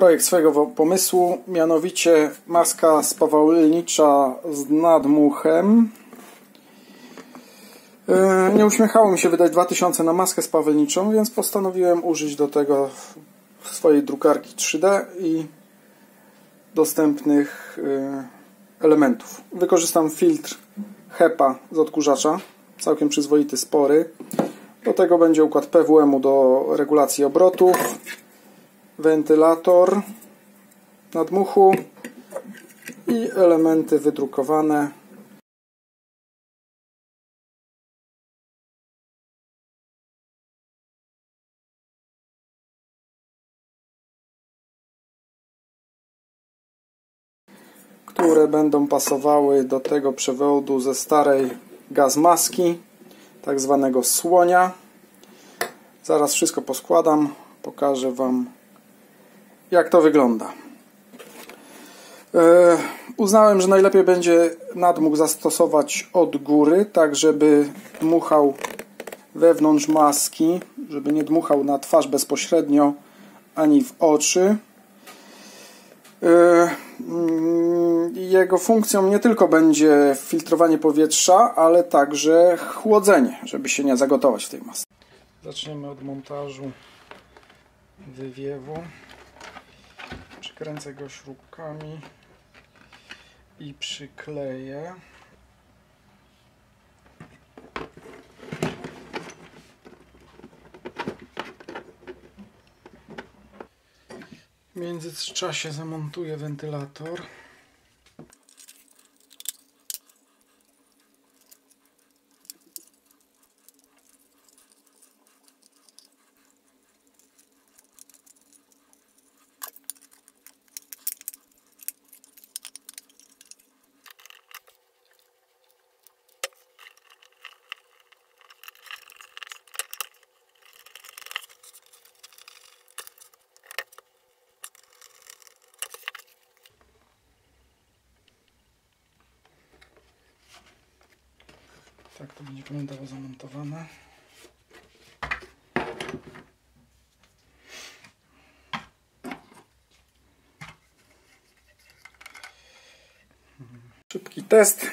projekt swojego pomysłu, mianowicie maska spawalnicza z nadmuchem. Nie uśmiechało mi się wydać 2000 na maskę spawalniczą, więc postanowiłem użyć do tego swojej drukarki 3D i dostępnych elementów. Wykorzystam filtr HEPA z odkurzacza, całkiem przyzwoity, spory. Do tego będzie układ PWM-u do regulacji obrotów, wentylator nadmuchu i elementy wydrukowane. Które będą pasowały do tego przewodu ze starej gazmaski, tak zwanego słonia. Zaraz wszystko poskładam, pokażę Wam, jak to wygląda. Uznałem, że najlepiej będzie nadmuch zastosować od góry, tak żeby dmuchał wewnątrz maski, żeby nie dmuchał na twarz bezpośrednio ani w oczy. Jego funkcją nie tylko będzie filtrowanie powietrza, ale także chłodzenie, żeby się nie zagotować w tej masce. Zaczniemy od montażu wywiewu. Przykręcę go śrubkami i przykleję. W międzyczasie zamontuję wentylator. Tak to będzie wyglądało zamontowane. Szybki test.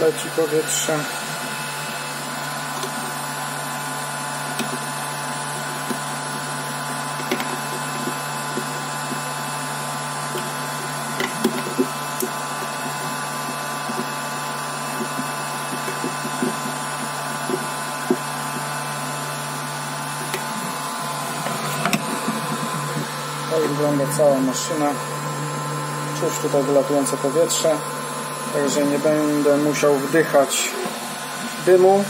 Leci powietrze. Tak wygląda cała maszyna. Czuć tutaj wylatujące powietrze. Także nie będę musiał wdychać dymu.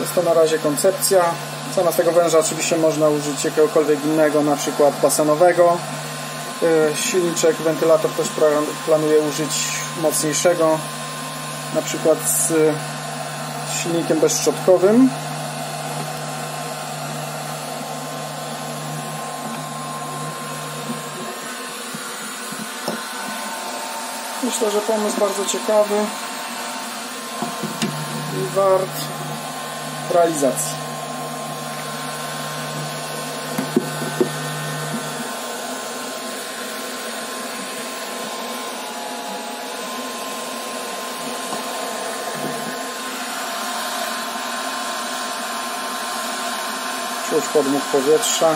Jest to na razie koncepcja. Zamiast tego węża oczywiście można użyć jakiegokolwiek innego, na przykład basenowego. Silniczek, wentylator też planuję użyć mocniejszego, na przykład z silnikiem bezszczotkowym. Myślę, że pomysł bardzo ciekawy i wart realizacji. Czuć podmuch powietrza.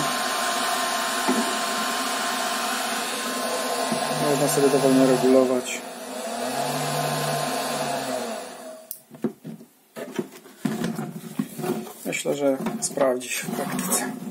Można sobie dowolnie regulować. Myślę, że sprawdzi się w praktyce.